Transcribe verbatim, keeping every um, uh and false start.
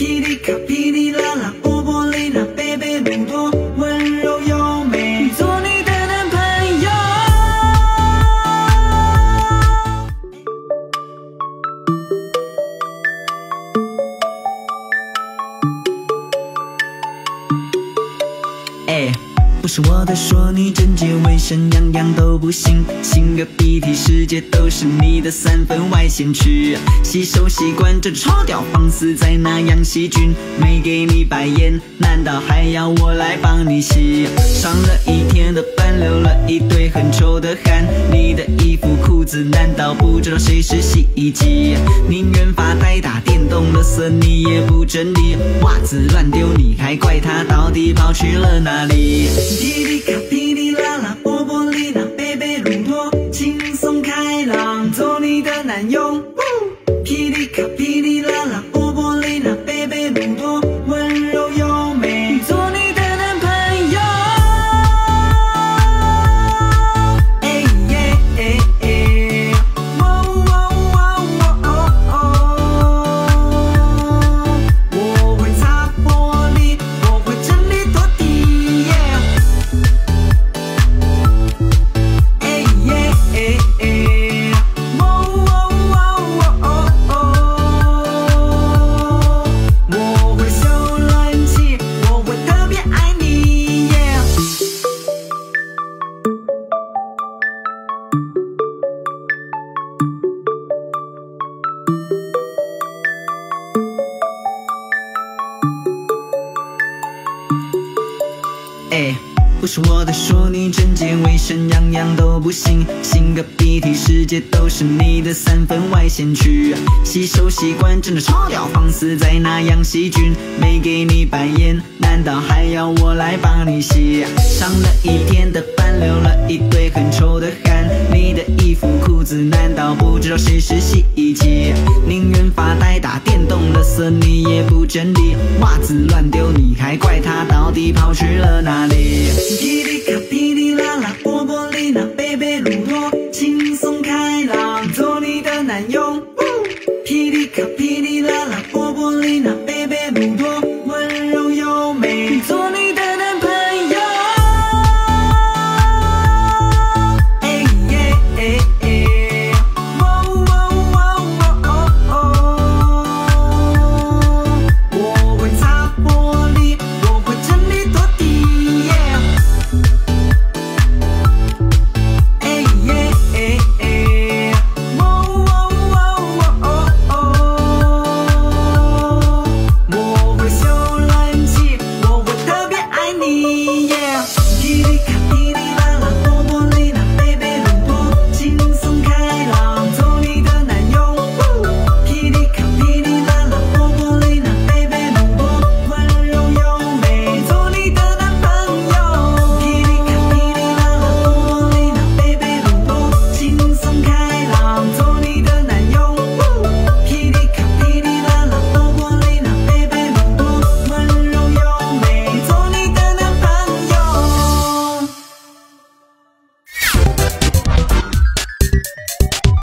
Pirica piri la la bobolina baby 很多温柔优美，做你的男朋友。哎，不是我的说你整洁卫生样样都不行，擤个鼻涕世界都是你的三分外线区，洗手习惯真超屌，放肆在那养细菌，没给你白眼，难道还要我来帮你洗？上了一天的班，流了一堆很臭的汗，你的衣服裤子难道不知道谁是洗衣机？宁愿发呆打电动，垃圾你也不整理，袜子乱丢你还怪他，到底跑去了哪里？ 噼里卡噼里啦啦，波波丽娜，贝贝鲁多，轻松开朗，做你的男友。噼里卡噼里啦啦，波波丽娜，贝贝鲁多，温柔优美，做你的男朋友。哎耶哎哎，哇哇哇哇哦哦，我会擦玻璃，我会整理拖地。 哎，不是我的说你整洁卫生样样都不行，擤个鼻涕世界都是你的三分外线区，洗手习惯真的超屌，放肆在那养细菌，没给你白眼，难道还要我来帮你洗？上了一天的班，流了一堆很臭的汗，你的衣服裤子难道不知道谁是洗衣机？宁愿发呆打电动，垃圾你也不整理，袜子乱丢你还怪他，到底跑去了哪里？